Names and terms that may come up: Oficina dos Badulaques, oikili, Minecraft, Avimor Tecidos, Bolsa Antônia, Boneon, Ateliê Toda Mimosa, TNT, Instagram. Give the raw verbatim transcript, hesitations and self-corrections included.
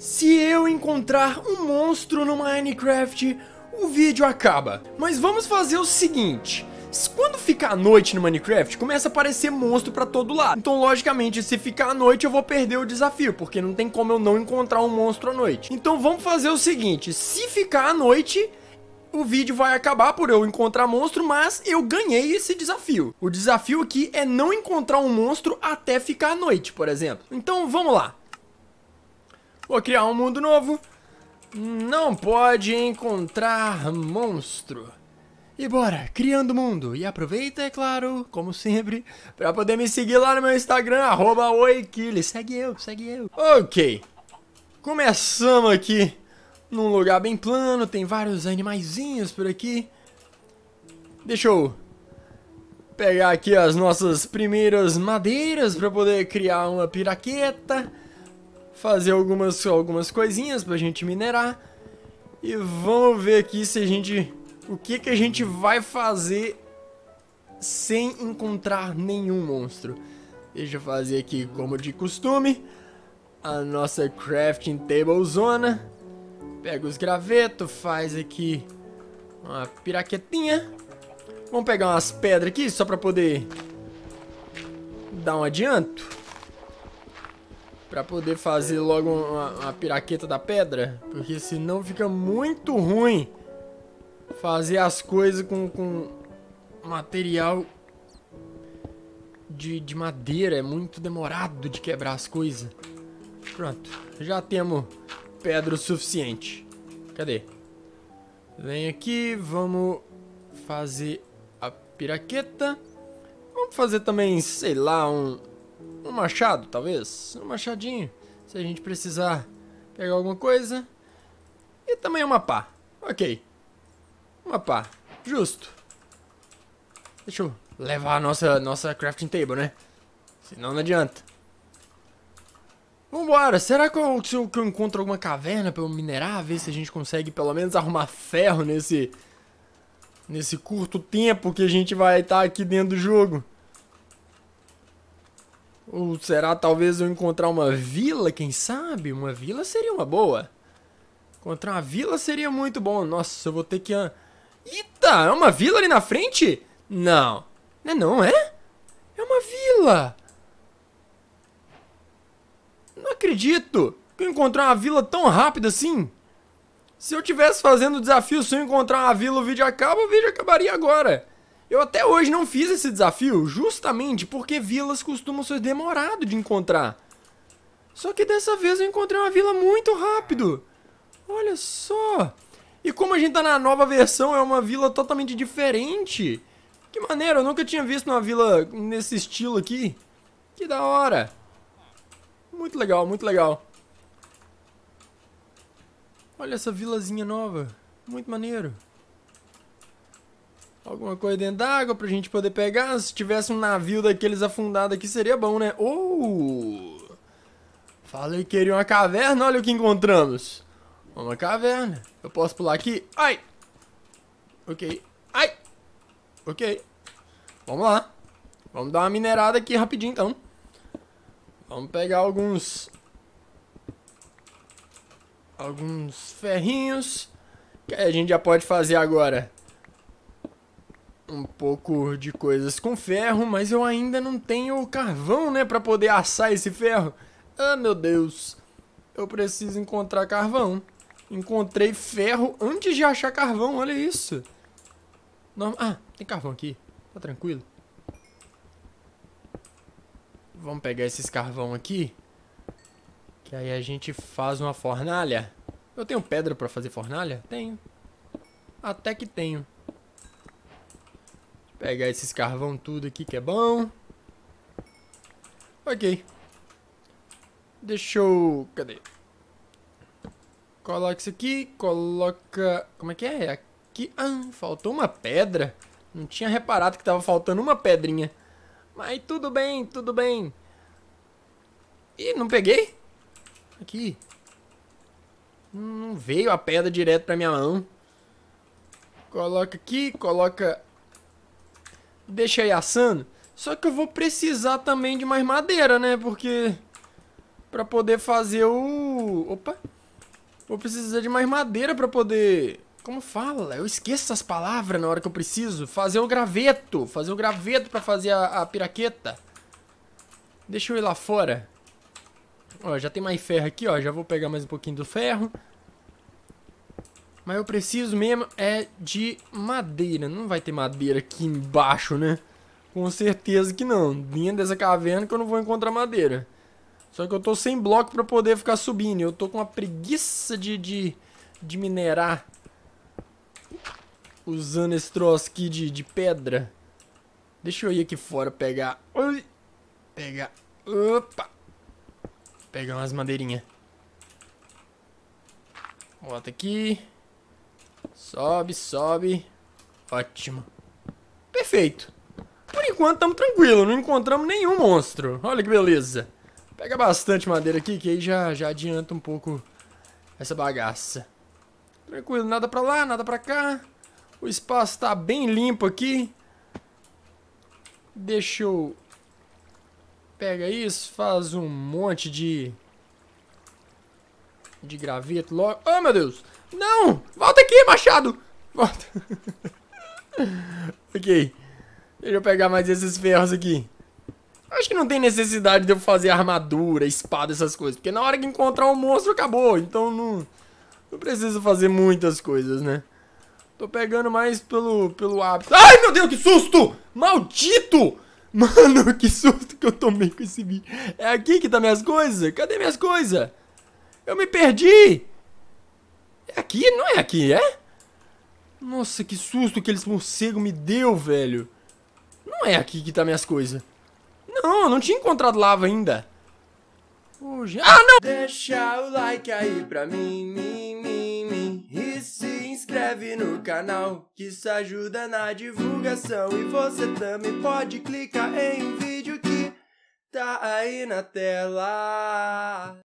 Se eu encontrar um monstro no Minecraft, o vídeo acaba. Mas vamos fazer o seguinte: quando ficar à noite no Minecraft, começa a aparecer monstro pra todo lado. Então, logicamente, se ficar à noite, eu vou perder o desafio, porque não tem como eu não encontrar um monstro à noite. Então, vamos fazer o seguinte: se ficar à noite, o vídeo vai acabar por eu encontrar monstro, mas eu ganhei esse desafio. O desafio aqui é não encontrar um monstro até ficar à noite, por exemplo. Então, vamos lá. Vou criar um mundo novo. Não pode encontrar monstro. E bora, criando mundo. E aproveita, é claro, como sempre, pra poder me seguir lá no meu Instagram, arroba oikili. Segue eu, segue eu. Ok. Começamos aqui num lugar bem plano. Tem vários animaizinhos por aqui. Deixa eu pegar aqui as nossas primeiras madeiras pra poder criar uma piraqueta. Fazer algumas, algumas coisinhas pra gente minerar. E vamos ver aqui se a gente... O que que a gente vai fazer sem encontrar nenhum monstro? Deixa eu fazer aqui, como de costume, a nossa crafting table zona. Pega os gravetos, faz aqui uma piraquetinha. Vamos pegar umas pedras aqui, só pra poder dar um adianto. Pra poder fazer logo uma, uma piraqueta da pedra, porque senão fica muito ruim fazer as coisas com, com material de, de madeira. É muito demorado de quebrar as coisas. Pronto, já temos pedra o suficiente. Cadê? Vem aqui, vamos fazer a piraqueta. Vamos fazer também, sei lá, um, um machado, talvez. Um machadinho, se a gente precisar pegar alguma coisa. E também uma pá, ok. Uma pá, justo. Deixa eu levar a nossa, nossa crafting table, né? Senão não adianta. Vambora, será que eu, se eu, que eu encontro alguma caverna pra eu minerar? Ver se a gente consegue pelo menos arrumar ferro nesse nesse curto tempo que a gente vai estar tá aqui dentro do jogo. Ou será talvez eu encontrar uma vila, quem sabe? Uma vila seria uma boa. Encontrar uma vila seria muito bom. Nossa, eu vou ter que... Eita, é uma vila ali na frente? Não. Não é não, é? É uma vila. Não acredito que eu encontrei uma vila tão rápido assim. Se eu tivesse fazendo o desafio, se eu encontrar uma vila, o vídeo acaba, o vídeo acabaria agora. Eu até hoje não fiz esse desafio, justamente porque vilas costumam ser demorado de encontrar. Só que dessa vez eu encontrei uma vila muito rápido. Olha só. E como a gente tá na nova versão, é uma vila totalmente diferente. Que maneiro, eu nunca tinha visto uma vila nesse estilo aqui. Que da hora. Muito legal, muito legal. Olha essa vilazinha nova. Muito maneiro. Alguma coisa dentro d'água pra gente poder pegar. Se tivesse um navio daqueles afundado aqui, seria bom, né? Oh! Falei que queria uma caverna, olha o que encontramos. Uma caverna. Eu posso pular aqui? Ai! Ok. Ai! Ok. Vamos lá. Vamos dar uma minerada aqui rapidinho, então. Vamos pegar alguns... Alguns ferrinhos. Que a gente já pode fazer agora um pouco de coisas com ferro. Mas eu ainda não tenho carvão, né? Pra poder assar esse ferro. Ah, meu Deus. Eu preciso encontrar carvão. Encontrei ferro antes de achar carvão, olha isso. Norma... Ah, tem carvão aqui, tá tranquilo. Vamos pegar esses carvão aqui, que aí a gente faz uma fornalha. Eu tenho pedra pra fazer fornalha? Tenho. Até que tenho. Vou pegar esses carvão tudo aqui que é bom. Ok. Deixa eu... Cadê? Coloca isso aqui, coloca... Como é que é? Aqui... Ah, faltou uma pedra. Não tinha reparado que tava faltando uma pedrinha. Mas tudo bem, tudo bem. Ih, não peguei? Aqui. Não veio a pedra direto pra minha mão. Coloca aqui, coloca... Deixa aí assando. Só que eu vou precisar também de mais madeira, né? Porque... Pra poder fazer o... Opa! Vou precisar de mais madeira pra poder... Como fala? Eu esqueço as palavras na hora que eu preciso. Fazer o graveto. Fazer o graveto pra fazer a, a piraqueta. Deixa eu ir lá fora. Ó, já tem mais ferro aqui, ó. Já vou pegar mais um pouquinho do ferro. Mas eu preciso mesmo é de madeira. Não vai ter madeira aqui embaixo, né? Com certeza que não. Dentro dessa caverna que eu não vou encontrar madeira. Só que eu tô sem bloco pra poder ficar subindo. Eu tô com uma preguiça de, de, de minerar. Usando esse troço aqui de, de pedra. Deixa eu ir aqui fora pegar... Ui. Pegar... Opa! Pegar umas madeirinhas. Bota aqui. Sobe, sobe. Ótimo. Perfeito. Por enquanto estamos tranquilos. Não encontramos nenhum monstro. Olha que beleza. Pega bastante madeira aqui, que aí já, já adianta um pouco essa bagaça. Tranquilo. Nada pra lá, nada pra cá. O espaço tá bem limpo aqui. Deixa eu... Pega isso. Faz um monte de... De graveto logo. Oh, meu Deus. Não. Volta aqui, machado. Volta. Ok. Deixa eu pegar mais esses ferros aqui. Acho que não tem necessidade de eu fazer armadura, espada, essas coisas. Porque na hora que encontrar um monstro, acabou. Então não, não preciso fazer muitas coisas, né? Tô pegando mais pelo, pelo hábito. Ai, meu Deus, que susto! Maldito! Mano, que susto que eu tomei com esse bicho. É aqui que tá minhas coisas? Cadê minhas coisas? Eu me perdi! É aqui? Não é aqui, é? Nossa, que susto que eles morcegos me deu, velho. Não é aqui que tá minhas coisas. Não, não tinha encontrado lava ainda. Oh, já... Ah, não! Deixa o like aí pra mim, mim, mim, mim. E se inscreve no canal, que isso ajuda na divulgação. E você também pode clicar em um vídeo que tá aí na tela.